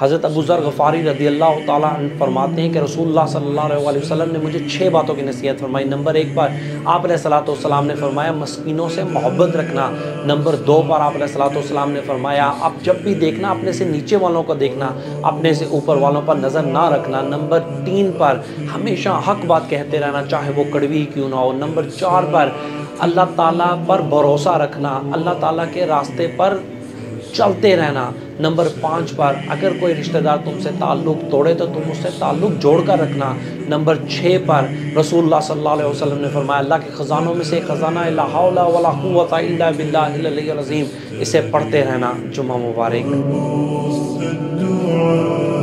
हज़रत अबू जार गफारी रज़ी अल्लाह ताला अन्हु फरमाते हैं कि रसूल लाल सल्लल्लाहु अलैहि वसल्लम ने मुझे 6 बातों की नसीहत फरमाई। नंबर 1 पर आप सलाम ने फरमाया मस्किनों से मोहब्बत रखना। नंबर 2 पर आप सलाम ने फरमाया आप जब भी देखना अपने से नीचे वालों को देखना, अपने से ऊपर वालों पर नज़र ना रखना। नंबर 3 पर हमेशा हक बात कहते रहना चाहे वो कड़वी ही क्यों ना हो। नंबर 4 पर अल्लाह ताला पर भरोसा रखना, अल्लाह ताला के रास्ते पर चलते रहना। नंबर 5 पर अगर कोई रिश्तेदार तुमसे ताल्लुक़ तोड़े तो तुम उससे ताल्लुक़ जोड़कर रखना। नंबर 6 पर रसूल सल्लल्लाहु अलैहि वसल्लम ने फरमाया अल्लाह के ख़ज़ानों में से ख़ज़ाना ला हौला वला कुव्वता इल्ला बिल्लाहिल अलीर अजीम, इसे पढ़ते रहना। जुम्मा मुबारक।